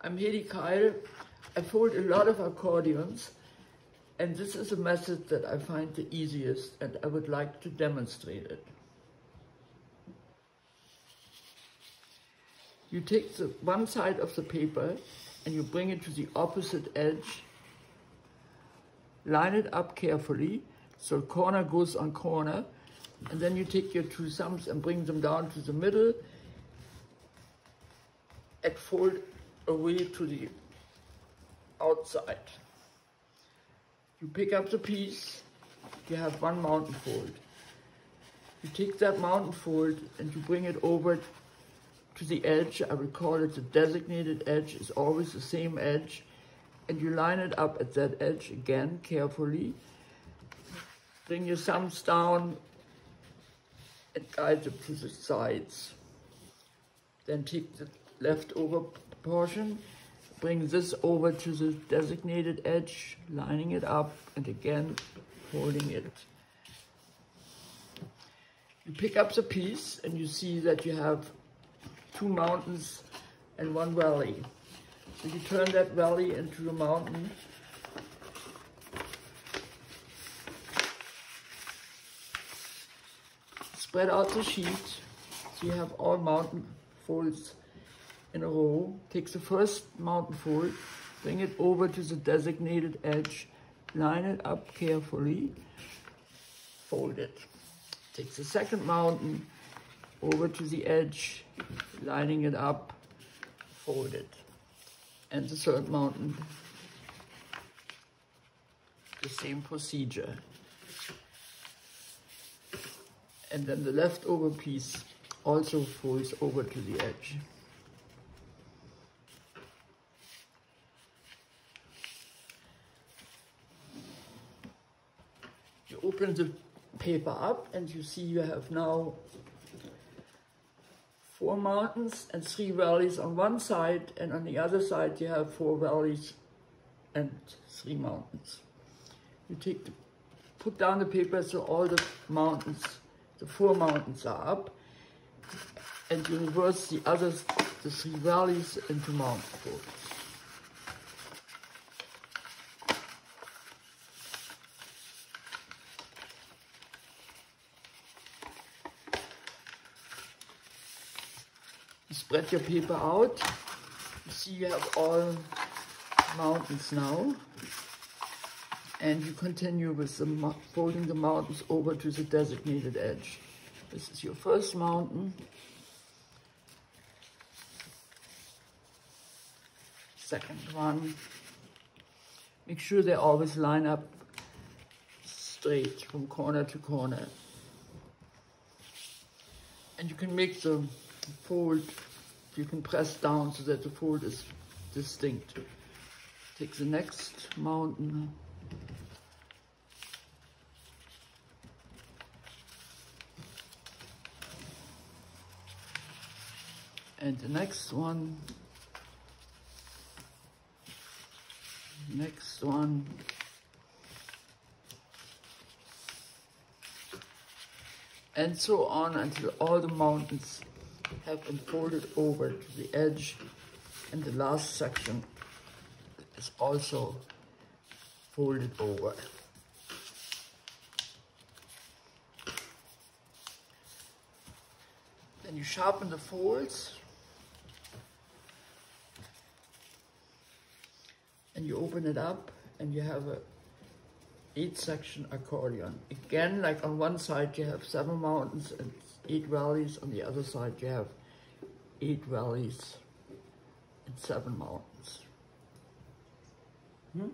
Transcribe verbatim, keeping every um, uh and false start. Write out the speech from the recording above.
I'm Hedi Kyle. I fold a lot of accordions, and this is a method that I find the easiest, and I would like to demonstrate it. You take the one side of the paper and you bring it to the opposite edge. Line it up carefully, so corner goes on corner, and then you take your two thumbs and bring them down to the middle and fold away to the outside. You pick up the piece, you have one mountain fold. You take that mountain fold and you bring it over to the edge. I will call it the designated edge. It's always the same edge. And you line it up at that edge again, carefully. Bring your thumbs down and guide them to the sides. Then take the leftover portion, bring this over to the designated edge, lining it up and again folding it. You pick up the piece and you see that you have two mountains and one valley. So you turn that valley into a mountain. Spread out the sheet so you have all mountain folds in a row. Take the first mountain fold, bring it over to the designated edge, line it up carefully, fold it. Take the second mountain over to the edge, lining it up, fold it. And the third mountain, the same procedure. And then the leftover piece also folds over to the edge. You open the paper up and you see you have now four mountains and three valleys on one side, and on the other side you have four valleys and three mountains. You take the, put down the paper so all the mountains, the four mountains are up, and you reverse the others, the three valleys into mountain folds. You spread your paper out. You see you have all mountains now. And you continue with the, folding the mountains over to the designated edge. This is your first mountain. Second one. Make sure they always line up straight from corner to corner. And you can make the fold, you can press down so that the fold is distinct. Take the next mountain. And the next one. Next one. And so on until all the mountains have been folded over to the edge, and the last section is also folded over. Then you sharpen the folds and you open it up and you have a eight section accordion. Again, like on one side you have seven mountains and eight valleys, on the other side you have eight valleys and seven mountains. Hmm?